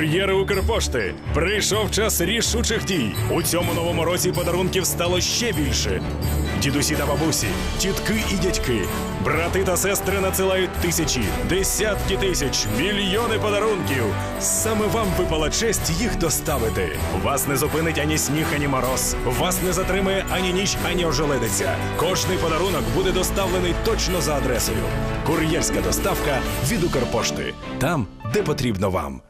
Кур'єри Укрпошти, прийшов час рішучих дій. У цьому новому році подарунків стало ще більше. Дідусі та бабусі, тітки і дядьки, брати та сестри надсилають тисячі, десятки тисяч, мільйони подарунків. Саме вам випала честь їх доставити. Вас не зупинить ані сніг, ані мороз. Вас не затримає ані ніч, ані ожеледиця. Кожний подарунок буде доставлений точно за адресою. Кур'єрська доставка від Укрпошти. Там, де потрібно вам.